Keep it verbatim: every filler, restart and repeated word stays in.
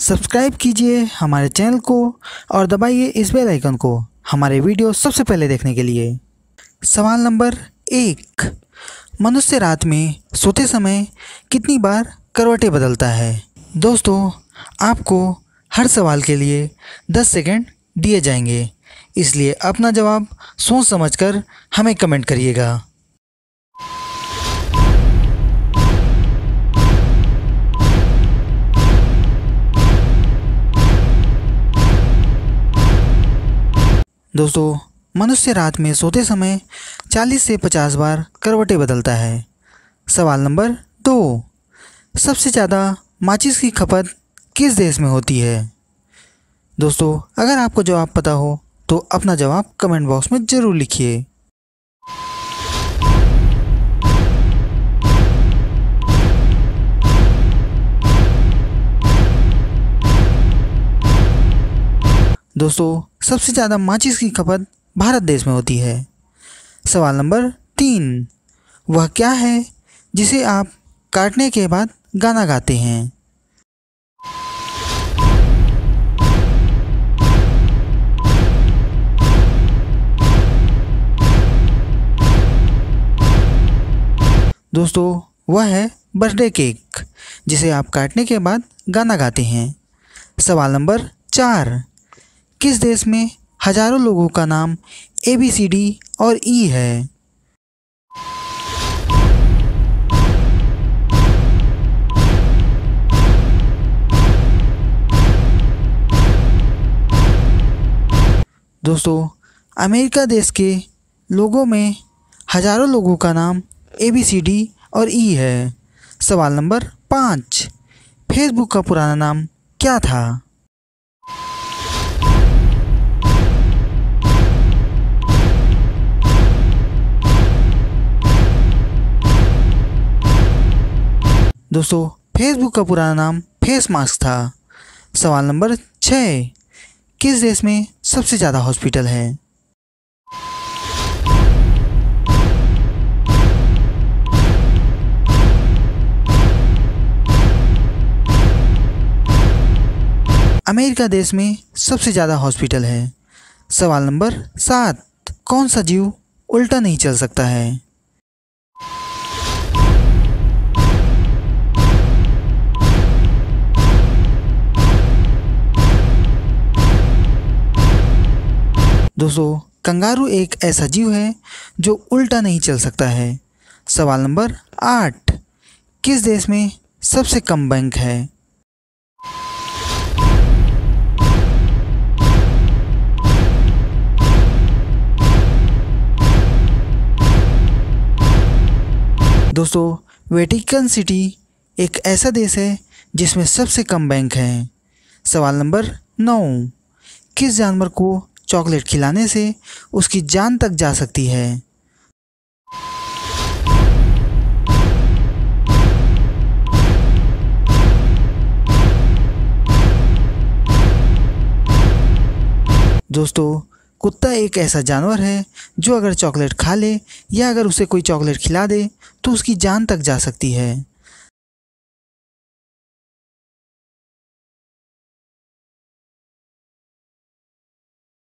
Subscribe कीजिए हमारे channel को और दबाइए इस बेल आइकन को हमारे वीडियो सबसे पहले देखने के लिए। सवाल नंबर एक, मनुष्य रात में सोते समय कितनी बार करवटें बदलता है? दोस्तों, आपको हर सवाल के लिए दस सेकंड दिए जाएंगे, इसलिए अपना जवाब सोच समझकर हमें कमेंट करिएगा। दोस्तों, मनुष्य रात में सोते समय चालीस से पचास बार करवटें बदलता है। सवाल नंबर दो, सबसे ज़्यादा माचिस की खपत किस देश में होती है? दोस्तों, अगर आपको जवाब पता हो तो अपना जवाब कमेंट बॉक्स में ज़रूर लिखिए। दोस्तों, सबसे ज़्यादा माचिस की खपत भारत देश में होती है। सवाल नंबर तीन, वह क्या है जिसे आप काटने के बाद गाना गाते हैं? दोस्तों, वह है बर्थडे केक, जिसे आप काटने के बाद गाना गाते हैं। सवाल नंबर चार, किस देश में हजारों लोगों का नाम ए बी सी डी और ई है? दोस्तों, अमेरिका देश के लोगों में हजारों लोगों का नाम ए बी सी डी और ई है। सवाल नंबर पाँच, फेसबुक का पुराना नाम क्या था? दोस्तों, फेसबुक का पुराना नाम फेस मास्क था। सवाल नंबर छः, किस देश में सबसे ज़्यादा हॉस्पिटल है? अमेरिका देश में सबसे ज़्यादा हॉस्पिटल है। सवाल नंबर सात, कौन सा जीव उल्टा नहीं चल सकता है? दोस्तों, कंगारू एक ऐसा जीव है जो उल्टा नहीं चल सकता है। सवाल नंबर आठ, किस देश में सबसे कम बैंक है? दोस्तों, वेटिकन सिटी एक ऐसा देश है जिसमें सबसे कम बैंक हैं। सवाल नंबर नौ, किस जानवर को चॉकलेट खिलाने से उसकी जान तक जा सकती है? दोस्तों, कुत्ता एक ऐसा जानवर है जो अगर चॉकलेट खा ले या अगर उसे कोई चॉकलेट खिला दे तो उसकी जान तक जा सकती है।